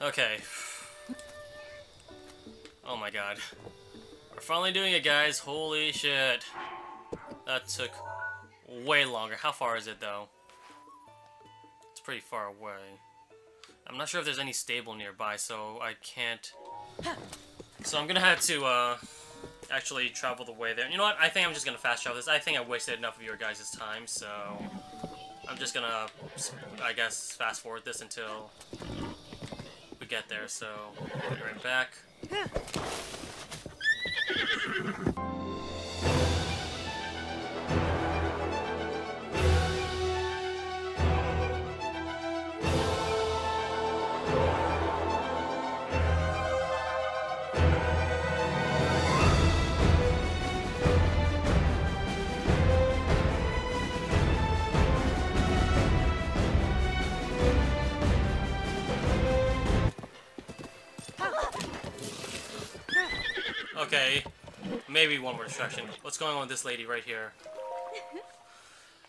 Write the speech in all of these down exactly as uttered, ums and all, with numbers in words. Okay. Oh my god. We're finally doing it, guys. Holy shit. That took way longer. How far is it, though? It's pretty far away. I'm not sure if there's any stable nearby, so I can't... So I'm gonna have to, uh... actually travel the way there. And you know what? I think I'm just gonna fast travel this. I think I wasted enough of your guys' time, so... I'm just gonna, I guess, fast forward this until... we get there, so... I'll be right back. Okay, maybe one more distraction. What's going on with this lady right here?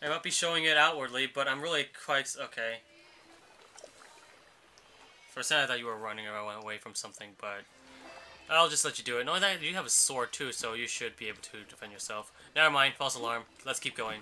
I might be showing it outwardly, but I'm really quite... Okay. For a second I thought you were running away from something, but... I'll just let you do it. No, that you have a sword too, so you should be able to defend yourself. Never mind, false alarm. Let's keep going.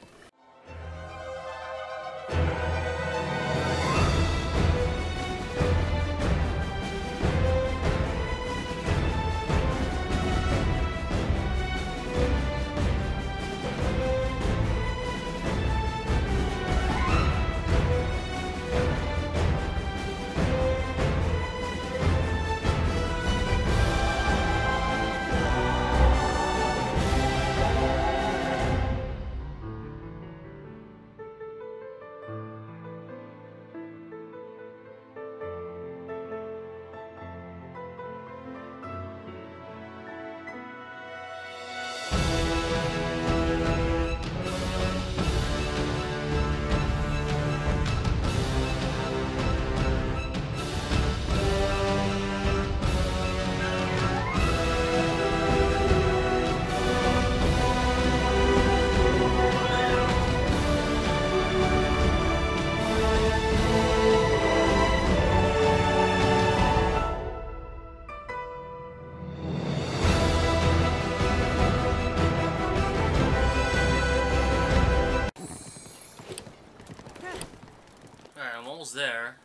There.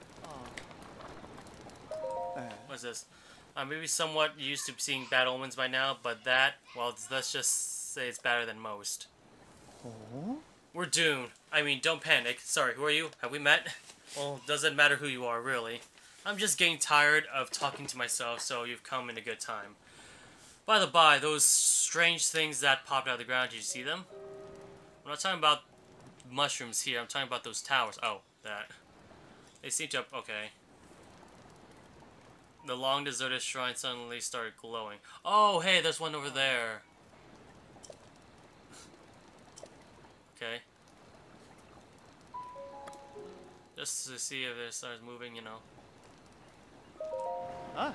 What's this? I may be somewhat used to seeing bad omens by now, but that, well, let's just say it's better than most. Oh? We're doomed. I mean, don't panic. Sorry, who are you? Have we met? Well, doesn't matter who you are, really. I'm just getting tired of talking to myself, so you've come in a good time. By the by, those strange things that popped out of the ground, did you see them? I'm not talking about mushrooms here, I'm talking about those towers. Oh, that. They seem to... Okay. The long deserted shrine suddenly started glowing. Oh, hey, there's one over there. Okay. Just to see if it starts moving, you know. Ah.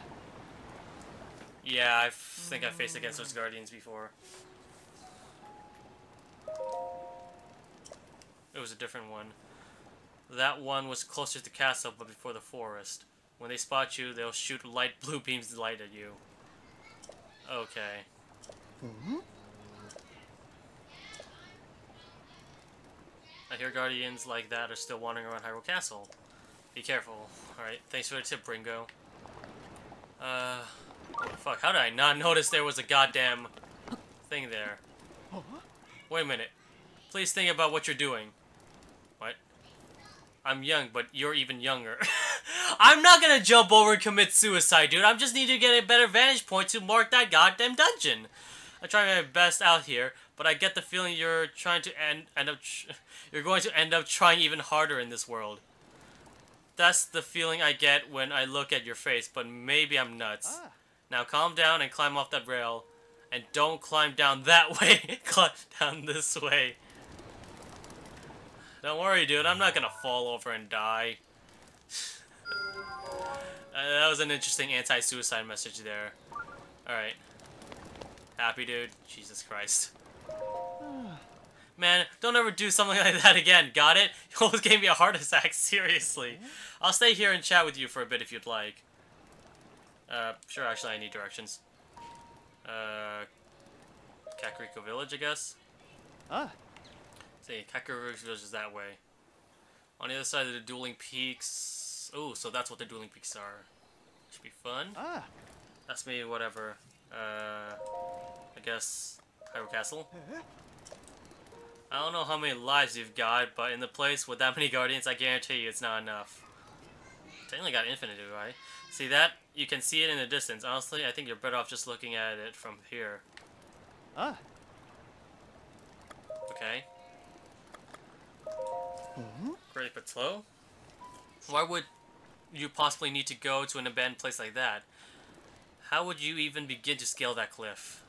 Yeah, I think I faced against those guardians before. It was a different one. That one was closer to the castle, but before the forest. When they spot you, they'll shoot light blue beams of light at you. Okay. Mm-hmm. I hear guardians like that are still wandering around Hyrule Castle. Be careful. Alright, thanks for the tip, Ringo. Uh, fuck, how did I not notice there was a goddamn thing there? Wait a minute. Please think about what you're doing. What? I'm young, but you're even younger. I'm not gonna jump over and commit suicide, dude. I just need to get a better vantage point to mark that goddamn dungeon. I try my best out here, but I get the feeling you're trying to end end up tr you're going to end up trying even harder in this world. That's the feeling I get when I look at your face, but maybe I'm nuts. Ah. Now calm down and climb off that rail, and don't climb down that way. Climb down this way. Don't worry, dude. I'm not gonna fall over and die. That was an interesting anti-suicide message there. Alright. Happy, dude. Jesus Christ. Man, don't ever do something like that again. Got it? You almost gave me a heart attack. Seriously. I'll stay here and chat with you for a bit if you'd like. Uh, sure, actually I need directions. Uh, Kakariko Village, I guess? Ah. See, Kakariko Village is that way. On the other side of the Dueling Peaks... Oh, so that's what the Dueling Peaks are. Should be fun. Ah. That's me, whatever. Uh, I guess Hyrule Castle. Uh-huh. I don't know how many lives you've got, but in the place with that many guardians, I guarantee you it's not enough. Technically got infinity, right? See that? You can see it in the distance. Honestly, I think you're better off just looking at it from here. Ah. Okay. Mm-hmm. Great, but slow. Why would you possibly need to go to an abandoned place like that? How would you even begin to scale that cliff?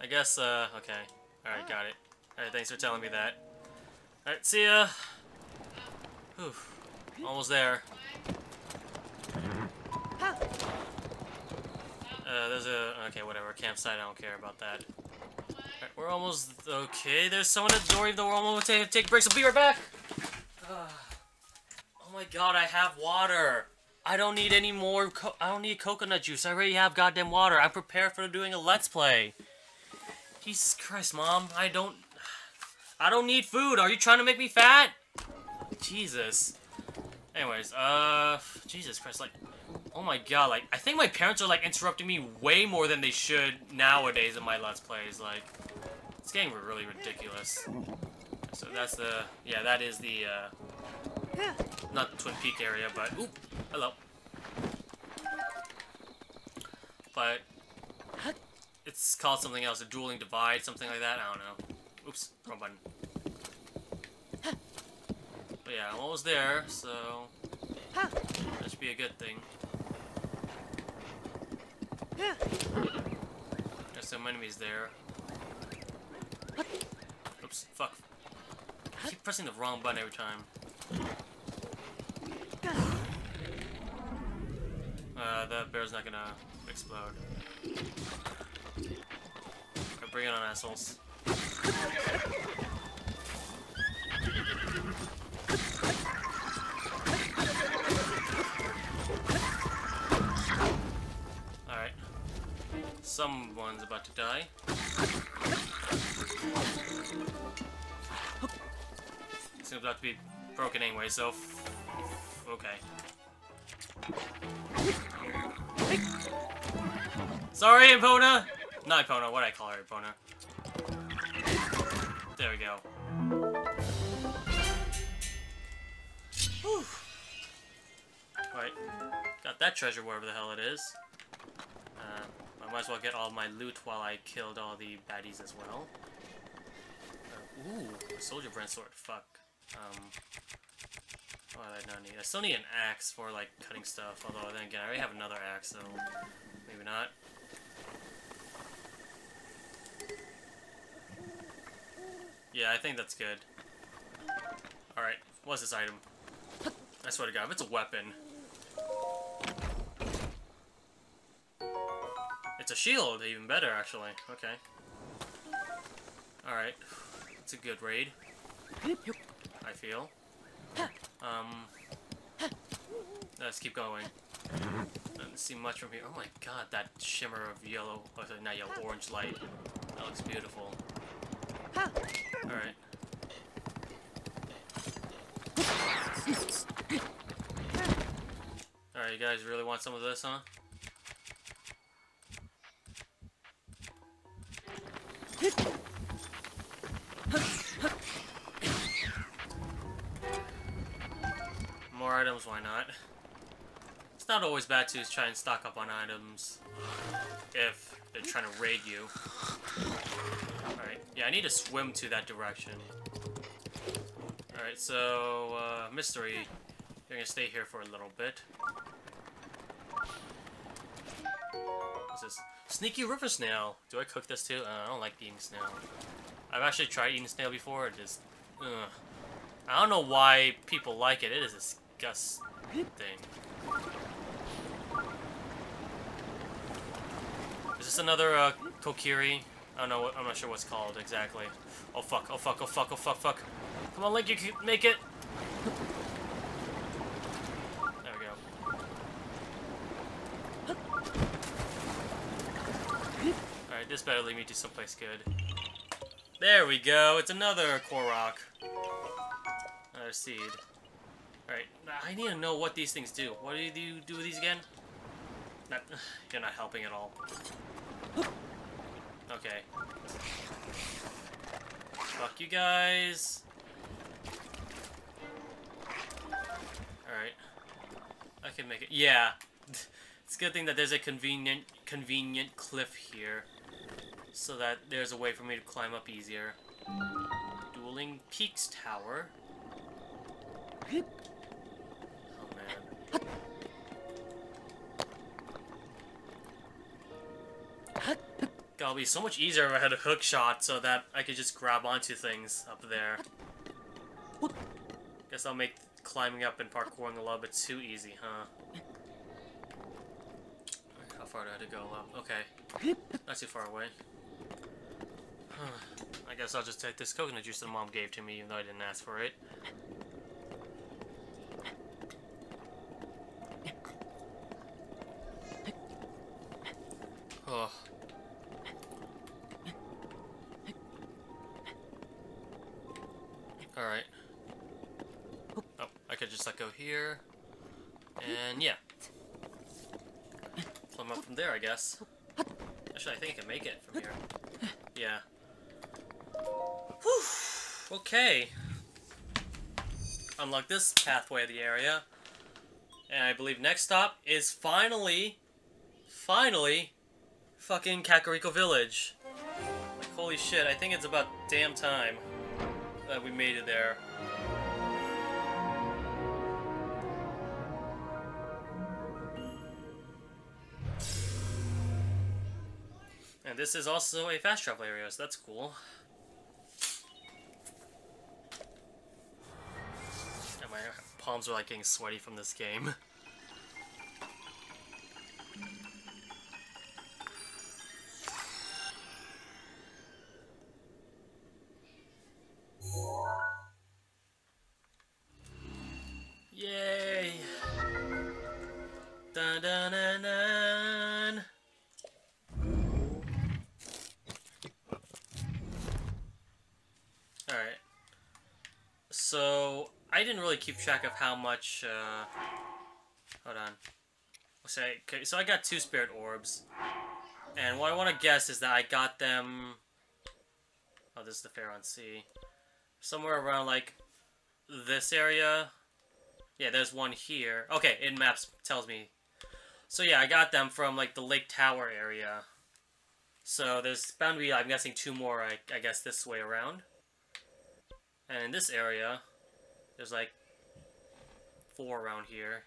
I guess, uh, okay. Alright, got it. Alright, thanks for telling me that. Alright, see ya! Whew. Almost there. Uh, there's a... Okay, whatever. Campsite, I don't care about that. Alright, we're almost... Okay, there's someone at the door, even though we're almost taking take breaks. We'll be right back! Uh, oh my god, I have water! I don't need any more... Co I don't need coconut juice. I already have goddamn water. I'm prepared for doing a Let's Play. Jesus Christ, Mom. I don't... I don't need food. Are you trying to make me fat? Jesus. Anyways, uh... Jesus Christ, like... Oh my god, like... I think my parents are, like, interrupting me way more than they should nowadays in my Let's Plays. Like, it's getting really ridiculous. So that's the... Yeah, that is the, uh... Not the Twin Peak area, but... Oop! Hello. But... It's called something else, a dueling divide, something like that, I don't know. Oops, wrong button. But yeah, I'm almost there, so... That should be a good thing. There's some enemies there. Oops, fuck. I keep pressing the wrong button every time. Uh, that bear's not gonna explode. Bring it on, assholes. Alright. Someone's about to die. Seems about to be broken anyway, so... F okay. Sorry, Epona! Not Epona, what I call her, Epona. There we go. Whew. Alright. Got that treasure wherever the hell it is. Uh, I might as well get all my loot while I killed all the baddies as well. Uh, ooh, a soldier brand sword. Fuck. Um, what did I not need? I still need an axe for, like, cutting stuff. Although, then again, I already have another axe, so maybe not. Yeah, I think that's good. Alright, what's this item? I swear to god, if it's a weapon. It's a shield, even better, actually. Okay. Alright. It's a good raid. I feel. Um... Let's keep going. Doesn't see much from here. Oh my god, that shimmer of yellow... Oh, sorry, not yellow, orange light. That looks beautiful. Alright. Alright, you guys really want some of this, huh? More items, why not? It's not always bad to try and stock up on items if they're trying to raid you. Yeah, I need to swim to that direction. Alright, so, uh, mystery. You're gonna stay here for a little bit. What's this? Sneaky river snail! Do I cook this too? Uh, I don't like eating snail. I've actually tried eating snail before, it just... Ugh. I don't know why people like it, it is disgusting. Is this another, uh, Kokiri? I don't know what, I'm not sure what's called exactly. Oh fuck, oh fuck, oh fuck, oh fuck, fuck. Come on, Link, you can make it! There we go. This better lead me to someplace good. There we go. It's another Korok. Another seed. Alright, I need to know what these things do. What do you do with these again? Not, you're not helping at all. Okay. Fuck you guys. Alright. I can make it. Yeah. It's a good thing that there's a convenient, convenient cliff here. So that there's a way for me to climb up easier. Dueling Peaks Tower. Oh man. God, it'll be so much easier if I had a hook shot so that I could just grab onto things up there. Guess I'll make climbing up and parkouring a little bit too easy, huh? How far do I have to go up? Okay. Not too far away. Huh. I guess I'll just take this coconut juice that Mom gave to me even though I didn't ask for it. Oh. Alright. Oh, I could just like go here. And yeah. Climb up from there, I guess. Actually, I think I can make it from here. Yeah. Whew. Okay. Unlock this pathway of the area. And I believe next stop is finally, finally, fucking Kakariko Village. Like, holy shit, I think it's about damn time that we made it there. And this is also a fast travel area, so that's cool. And my palms are like getting sweaty from this game. Yay! Dun dun dun dun! Alright. So, I didn't really keep track of how much, uh... hold on. Okay, so I got two spirit orbs. And what I want to guess is that I got them... oh, this is the Faron Sea. Somewhere around, like, this area... yeah, there's one here. Okay, in maps tells me. So yeah, I got them from like the Lake Tower area. So there's bound to be, I'm guessing, two more, I, I guess, this way around. And in this area, there's like four around here.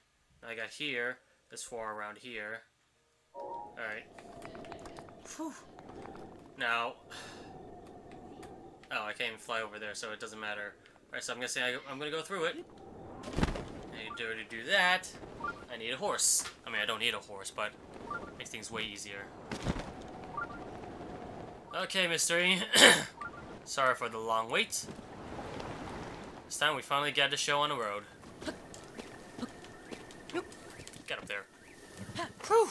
I got here, there's four around here. Alright. Whew. Now... oh, I can't even fly over there, so it doesn't matter. Alright, so I'm gonna say I, I'm gonna go through it. In order to do that, I need a horse. I mean, I don't need a horse, but it makes things way easier. Okay, mystery. Sorry for the long wait. This time we finally got the show on the road. Get up there. Whew.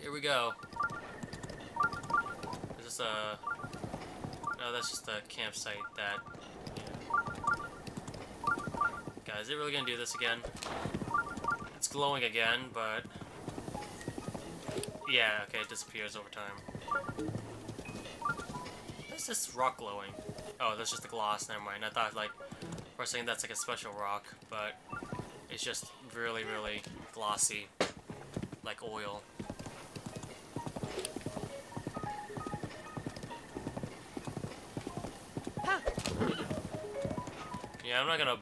Here we go. Is this a... no, that's just a campsite that... guys, is it really gonna do this again? It's glowing again, but... yeah, okay, it disappears over time. What's this rock glowing? Oh, that's just the gloss, never mind. I thought, like, for a second that's like a special rock, but it's just really, really glossy. Like oil. Yeah, I'm not gonna...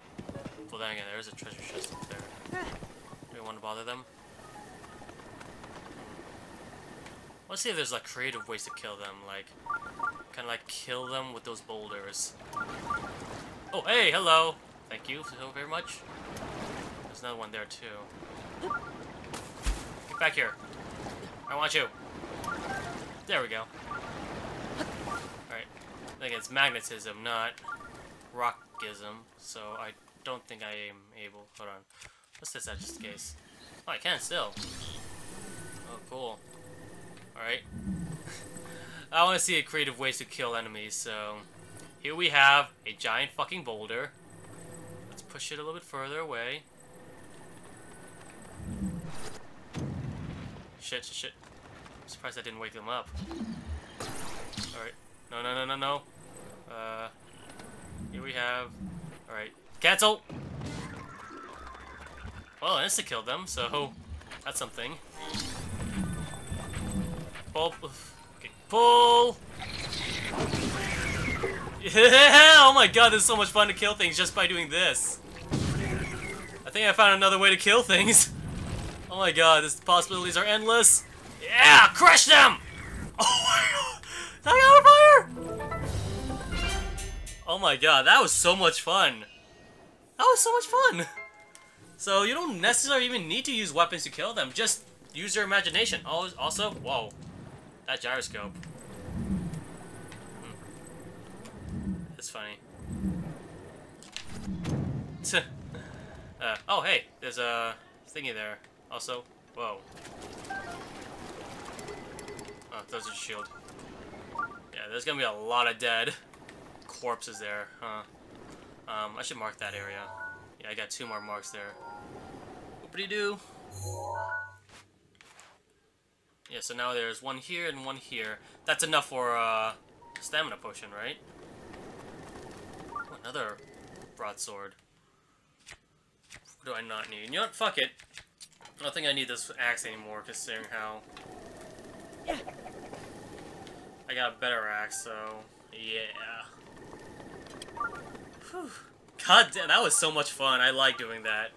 well, then again, there is a treasure chest up there. Do we want to bother them? Let's see if there's like creative ways to kill them, like kind of like kill them with those boulders. Oh, hey, hello. Thank you so very much. There's another one there too. Get back here. I want you. There we go. All right. I think it's magnetism, not rockism. So I. don't think I am able. Hold on. Let's test that just in case. Oh, I can still. Oh, cool. Alright. I want to see a creative ways to kill enemies, so... Here we have a giant fucking boulder. Let's push it a little bit further away. Shit, shit, shit. I'm surprised I didn't wake them up. Alright. No, no, no, no, no. Uh... Here we have... Alright. Cancel! Well, I insta-killed them, so... That's something. Pull! Okay, pull! Yeah! Oh my god, this is so much fun to kill things just by doing this. I think I found another way to kill things. Oh my god, these possibilities are endless. Yeah! Crush them! Oh my god! Is that on fire? Oh my god, that was so much fun. That was so much fun. So you don't necessarily even need to use weapons to kill them. Just use your imagination. Also, whoa, that gyroscope. Hmm. That's funny. uh, oh, hey, there's a thingy there. Also, whoa. Oh, those are shield. Yeah, there's gonna be a lot of dead corpses there, huh? Um, I should mark that area. Yeah, I got two more marks there. Whoopity-doo. Yeah, so now there's one here and one here. That's enough for uh, stamina potion, right? Oh, another broadsword. What do I not need? You know what? Fuck it. I don't think I need this axe anymore, considering how... Yeah. I got a better axe, so... Yeah. Whew. God damn, that was so much fun. I like doing that.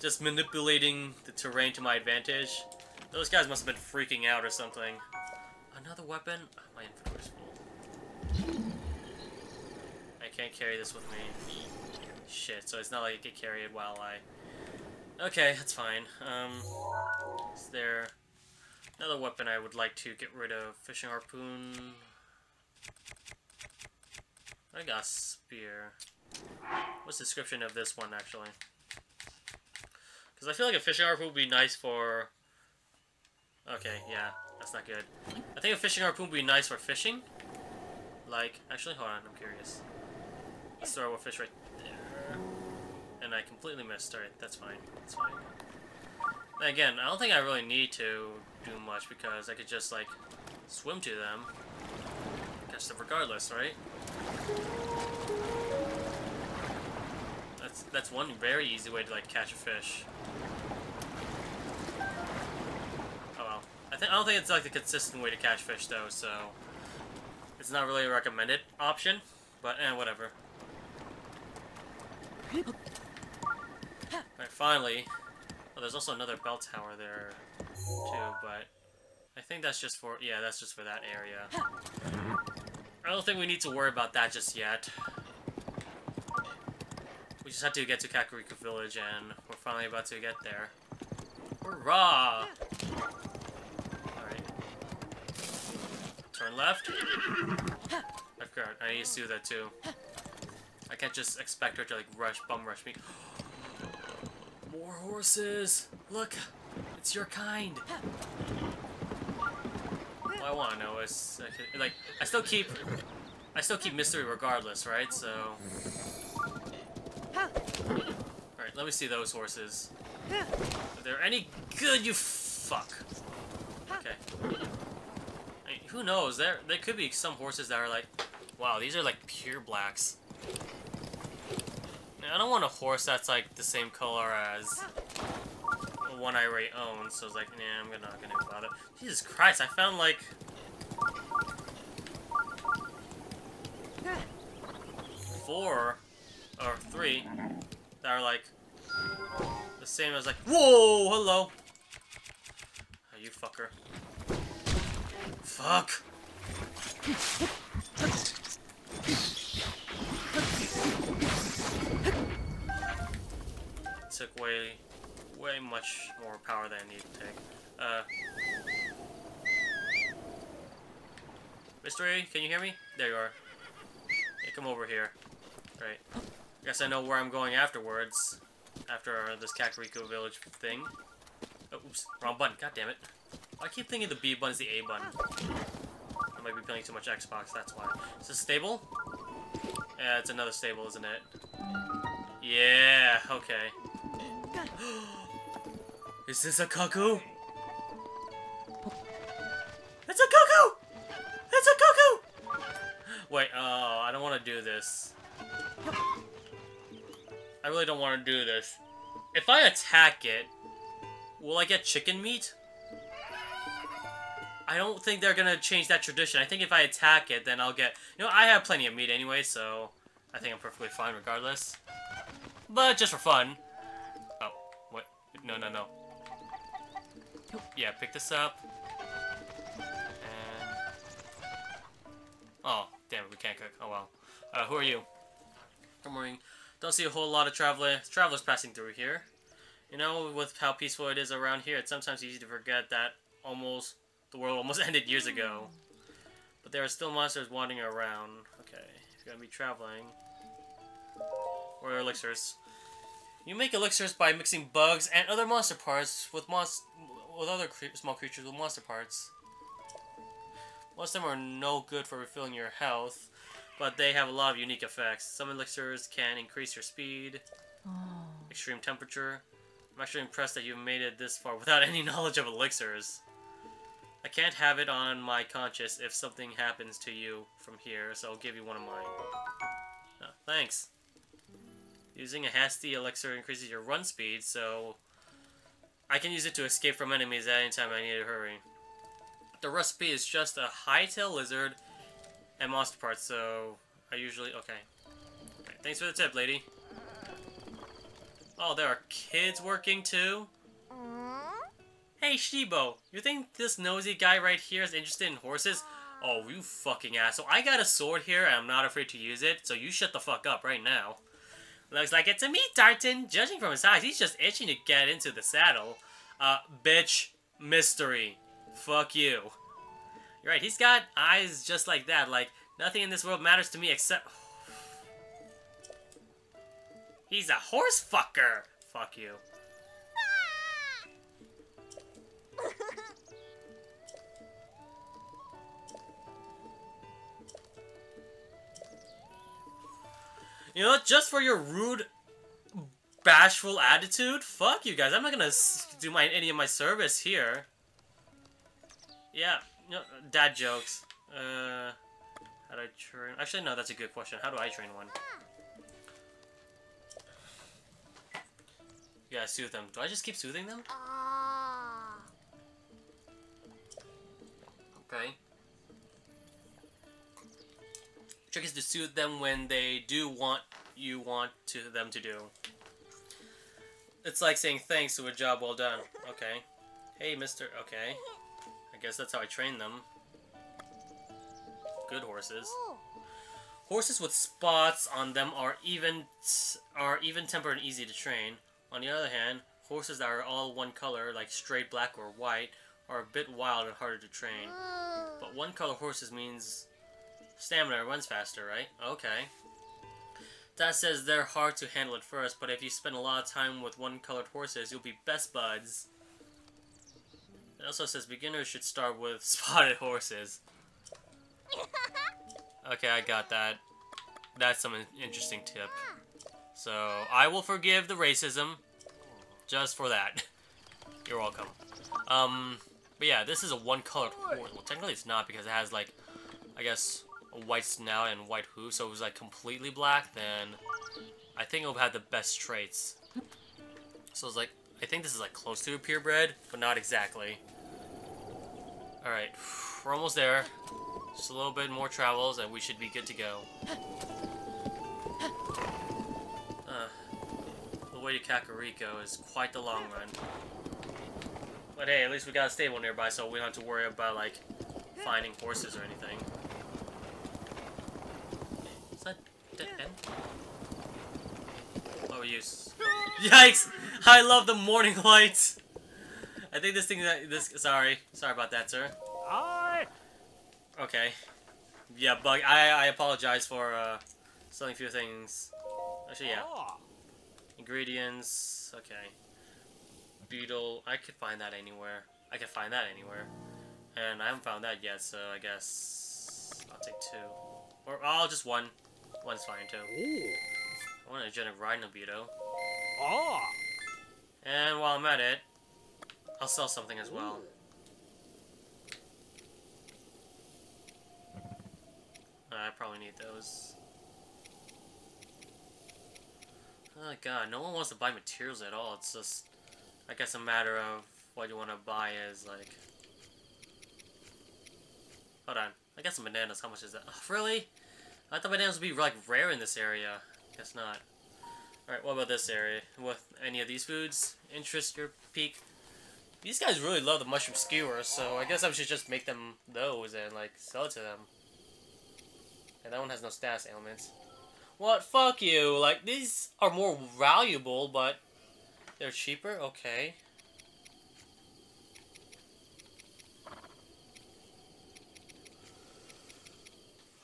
Just manipulating the terrain to my advantage. Those guys must have been freaking out or something. Another weapon? Oh, my inventory's full. I can't carry this with me. Shit, so it's not like I could carry it while I... Okay, that's fine. Um, is there another weapon I would like to get rid of? Fishing harpoon... I got a spear. What's the description of this one, actually? Because I feel like a fishing harpoon would be nice for... Okay, yeah, that's not good. I think a fishing harpoon would be nice for fishing. Like, actually, hold on, I'm curious. Let's throw a fish right there. And I completely missed. Alright, that's fine, that's fine. And again, I don't think I really need to do much because I could just, like, swim to them. Catch them regardless, right? That's that's one very easy way to like catch a fish. Oh well, I think I don't think it's like the consistent way to catch fish though, so it's not really a recommended option. But eh, whatever. Alright, finally. Oh, there's also another bell tower there too, but I think that's just for yeah, that's just for that area. I don't think we need to worry about that just yet. We just have to get to Kakariko Village, and we're finally about to get there. Hurrah! Alright. Turn left. I've got, I need to do that too. I can't just expect her to like rush, bum rush me. More horses! Look! It's your kind! I want to know is like I still keep I still keep mystery regardless, right? So alright, let me see those horses. Are there any good, you fuck? Okay. I mean, who knows? There there could be some horses that are like, wow, these are like pure blacks. Now, I don't want a horse that's like the same color as one I already own, so I was like, nah, I'm not gonna bother. Jesus Christ, I found like... Four, or three, that are like, the same as like, whoa, hello! Oh, you fucker. Fuck! It took way... way much more power than I need to take. Uh, Mystery, can you hear me? There you are. Hey, come over here. Right. I guess I know where I'm going afterwards. After this Kakariko Village thing. Oh, oops, wrong button. God damn it. I keep thinking the B button is the A button. I might be playing too much Xbox, that's why. Is this stable? Yeah, it's another stable, isn't it? Yeah, okay. Is this a cuckoo? It's a cuckoo! It's a cuckoo! Wait, oh, I don't want to do this. I really don't want to do this. If I attack it, will I get chicken meat? I don't think they're gonna change that tradition. I think if I attack it, then I'll get... You know, I have plenty of meat anyway, so... I think I'm perfectly fine regardless. But just for fun. Oh, what? No, no, no. Yeah, pick this up. And... Oh, damn it, we can't cook. Oh, well. Uh, who are you? Good morning. Don't see a whole lot of traveler travelers passing through here. You know, with how peaceful it is around here, it's sometimes easy to forget that almost... The world almost ended years ago. But there are still monsters wandering around. Okay, if you're gonna be traveling. Where are elixirs? You make elixirs by mixing bugs and other monster parts with monst with other cre small creatures with monster parts. Most of them are no good for refilling your health, but they have a lot of unique effects. Some elixirs can increase your speed, extreme temperature. I'm actually impressed that you made it this far without any knowledge of elixirs. I can't have it on my conscience if something happens to you from here, so I'll give you one of mine. Oh, thanks. Using a hasty elixir increases your run speed, so I can use it to escape from enemies at any time I need to hurry. The recipe is just a hightail lizard and monster parts, so I usually... Okay. Right, thanks for the tip, lady. Oh, there are kids working too? Hey, Shibo, you think this nosy guy right here is interested in horses? Oh, you fucking asshole. I got a sword here, and I'm not afraid to use it, so you shut the fuck up right now. Looks like it's a meat tartan. Judging from his size, he's just itching to get into the saddle. Uh, bitch, mystery. Fuck you. You're right, he's got eyes just like that, like, nothing in this world matters to me except... He's a horse fucker. Fuck you. You know, just for your rude, bashful attitude, fuck you guys. I'm not gonna do my any of my service here. Yeah, you know, dad jokes. Uh, how do I train? Actually, no, that's a good question. How do I train one? You gotta soothe them. Do I just keep soothing them? Okay. Trick is to soothe them when they do want you want to them to do. It's like saying thanks to a job well done. Okay. Hey, mister. Okay. I guess that's how I train them. Good horses. Horses with spots on them are even are even-tempered and easy to train. On the other hand, horses that are all one color, like straight black or white, are a bit wild and harder to train. But one-color horses means... Stamina runs faster, right? Okay. That says they're hard to handle at first, but if you spend a lot of time with one-colored horses, you'll be best buds. It also says beginners should start with spotted horses. Okay, I got that. That's some interesting tip. So, I will forgive the racism just for that. You're welcome. Um, but yeah, this is a one-colored horse. Well, technically it's not because it has, like, I guess... white snout and white hooves, so it was like completely black, then I think it'll have the best traits. So it's like, I think this is like close to a purebred, but not exactly. Alright, we're almost there. Just a little bit more travels and we should be good to go. Uh, the way to Kakariko is quite the long run. But hey, at least we got a stable nearby, so we don't have to worry about like finding horses or anything. Oh, use. Yikes! I love the morning lights. I think this thing that this. Sorry, sorry about that, sir. Okay. Yeah, bug. I I apologize for uh, selling a few things. Actually, yeah. Ingredients. Okay. Beetle. I could find that anywhere. I can find that anywhere. And I haven't found that yet, so I guess I'll take two. Or, oh, just one. One's fine, too. Ooh. I want to generate Rhinobuto. Oh. And while I'm at it, I'll sell something as well. I probably need those. Oh god, no one wants to buy materials at all. It's just, I guess, a matter of what you want to buy is like. Hold on, I got some bananas. How much is that? Oh, really? I thought bananas would be like rare in this area. Guess not. All right, what about this area? With any of these foods, interest your peak. These guys really love the mushroom skewers, so I guess I should just make them those and like sell it to them. And that one has no status ailments. What? Fuck you! Like, these are more valuable, but they're cheaper? Okay.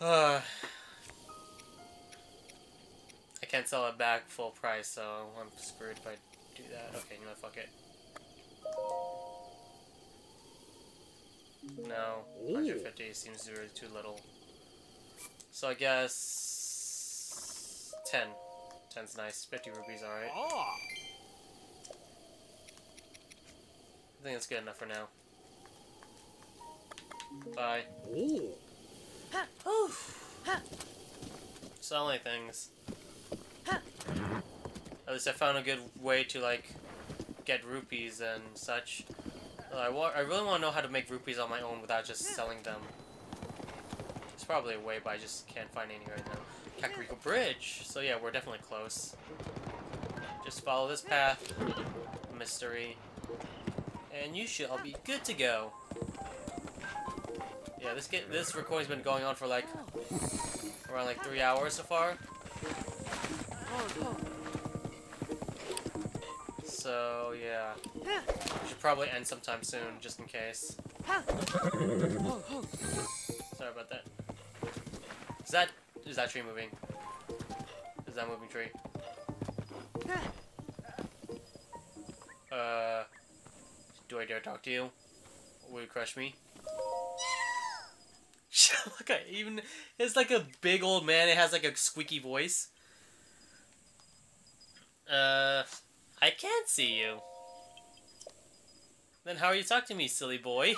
Uh, I can't sell it back full price, so I'm screwed if I do that. Okay, you know, fuck it. No, one hundred fifty seems really too little. So I guess... Ten. Ten's nice. Fifty rupees, alright. Oh. I think that's good enough for now. Bye. Ooh. Ha. Ha. Selling things. Ha. At least I found a good way to like get rupees and such. I wa I really want to know how to make rupees on my own without just selling them. There's probably a way, but I just can't find any right now. Kakariko Bridge! So yeah, we're definitely close. Just follow this path, mystery, and you should all be good to go. Yeah, this get, this recording's been going on for like, around like three hours so far. So yeah, we should probably end sometime soon, just in case. Sorry about that. Is that... Is that tree moving? Is that moving tree? Uh, do I dare talk to you? Will you crush me? Look, I even it's like a big old man. It has like a squeaky voice. Uh, I can't see you. Then how are you talking to me, silly boy?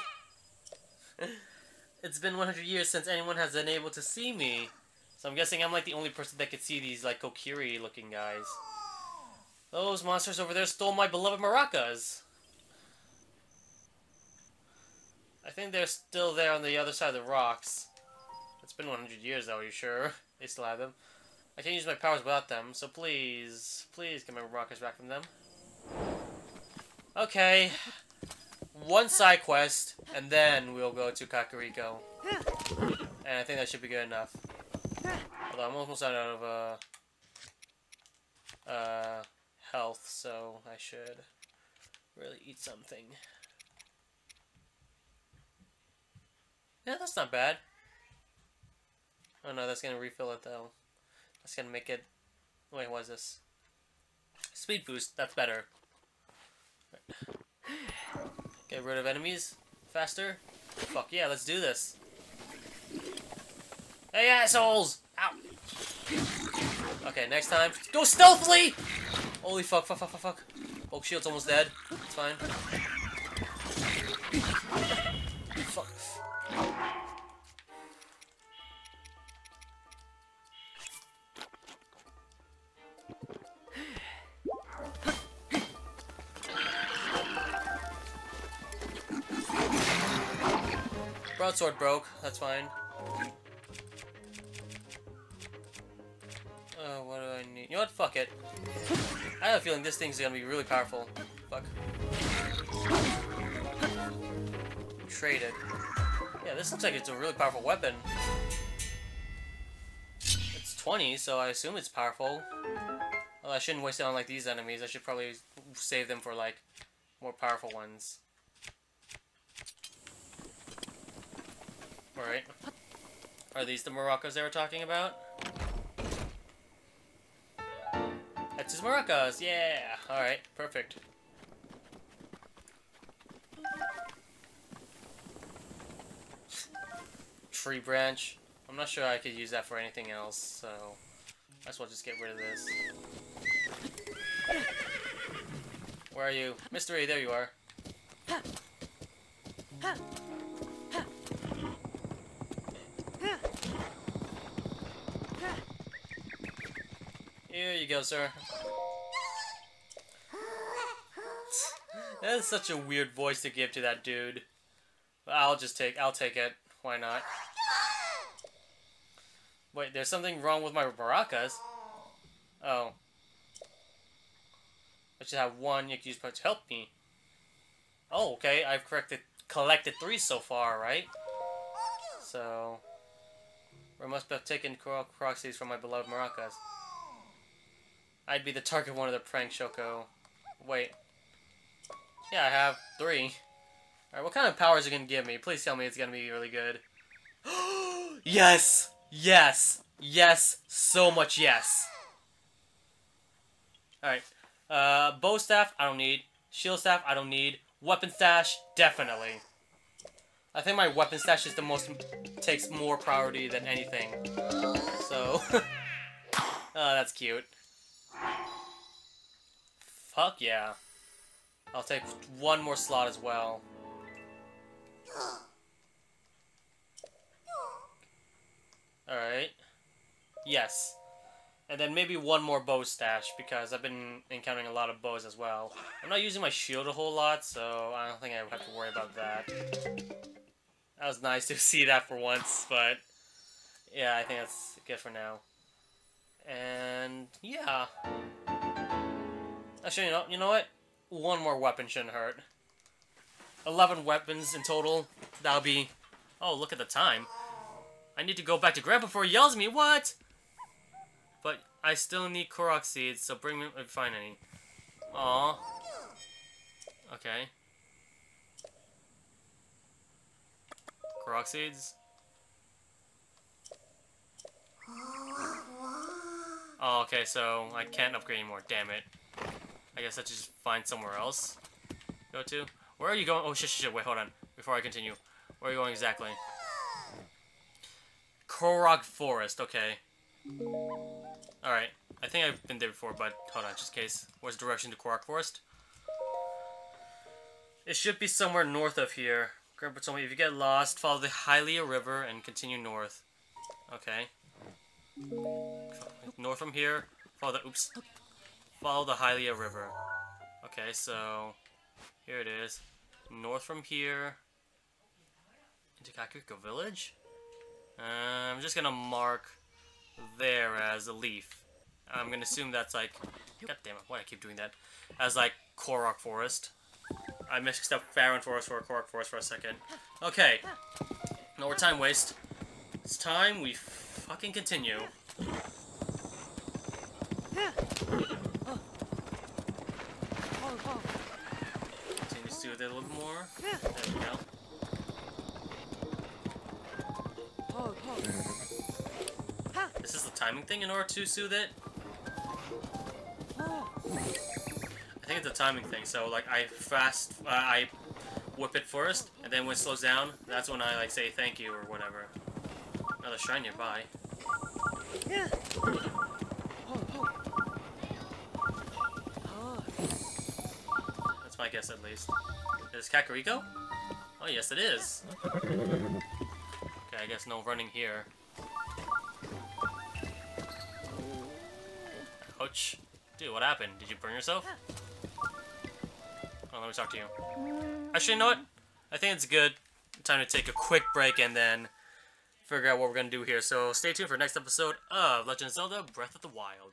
It's been one hundred years since anyone has been able to see me. So I'm guessing I'm like the only person that could see these like Kokiri looking guys. Those monsters over there stole my beloved maracas. I think they're still there on the other side of the rocks. It's been one hundred years though, are you sure? They still have them. I can't use my powers without them, so please, please get my maracas back from them. Okay. One side quest, and then we'll go to Kakariko. And I think that should be good enough. Although I'm almost out of uh, uh, health, so I should really eat something. Yeah, that's not bad. Oh no, that's gonna refill it though. That's gonna make it... Wait, what is this? Speed boost, that's better. Right. Get rid of enemies faster. Fuck yeah, let's do this. Hey, assholes! Ow! Okay, next time, go stealthily! Holy fuck, fuck, fuck, fuck, fuck. Bulk shield's almost dead. It's fine. Fuck. Broadsword broke. That's fine. You know what? Fuck it. I have a feeling this thing's gonna be really powerful. Fuck. Trade it. Yeah, this looks like it's a really powerful weapon. It's twenty, so I assume it's powerful. Well, I shouldn't waste it on like these enemies. I should probably save them for like more powerful ones. All right. Are these the maracas they were talking about? That's his maracas, yeah! Alright, perfect. tree branch. I'm not sure I could use that for anything else, so might as well just get rid of this. Where are you? Mystery, there you are. Here you go, sir. That is such a weird voice to give to that dude. But I'll just take I'll take it. Why not? Wait, there's something wrong with my maracas. Oh. I should have one. You can use punch. Help me. Oh, okay. I've corrected, collected three so far, right? So, I must have taken Korok proxies from my beloved maracas. I'd be the target of one of the prank Shoko. Wait. Yeah, I have three. Alright, what kind of powers are you going to give me? Please tell me it's going to be really good. Yes! Yes! Yes! So much yes! Alright. Uh, bow staff, I don't need. Shield staff, I don't need. Weapon stash, definitely. I think my weapon stash is the most... takes more priority than anything. So... oh, that's cute. Fuck yeah. I'll take one more slot as well. Alright. Yes. And then maybe one more bow stash, because I've been encountering a lot of bows as well. I'm not using my shield a whole lot, so I don't think I would have to worry about that. That was nice to see that for once, but... yeah, I think that's good for now. And... yeah. Actually, you know, you know what? One more weapon shouldn't hurt. eleven weapons in total. That'll be... oh, look at the time. I need to go back to Grandpa before he yells at me. What? But I still need Korok seeds, so bring me if find any. Aw. Okay. Korok seeds. Oh, okay, so I can't upgrade anymore. Damn it. I guess I just find somewhere else. Go to. Where are you going? Oh, shit, shit, shit. Wait, hold on. Before I continue. Where are you going exactly? Korok Forest, okay. Alright. I think I've been there before, but hold on, just in case. Where's the direction to Korok Forest? It should be somewhere north of here. Grandpa told me if you get lost, follow the Hylia River and continue north. Okay. North from here. Follow the... oops. Follow the Hylia River. Okay, so... here it is. North from here. Into Kakariko Village? Uh, I'm just gonna mark there as a leaf. I'm gonna assume that's like... god damn it, why do I keep doing that? As like Korok Forest. I mixed up Faron Forest for Korok Forest for a second. Okay. No more time waste. It's time we fucking continue. Do it a little bit more. There we go. This is the timing thing in order to soothe it. I think it's a timing thing. So like I fast, uh, I whip it first, and then when it slows down, that's when I like say thank you or whatever. Another shrine nearby. That's my guess at least. Is this Kakariko? Oh, yes it is. Okay, I guess no running here. Ouch. Dude, what happened? Did you burn yourself? Oh, let me talk to you. Actually, you know what? I think it's good. Time to take a quick break and then figure out what we're going to do here. So stay tuned for the next episode of Legend of Zelda Breath of the Wild.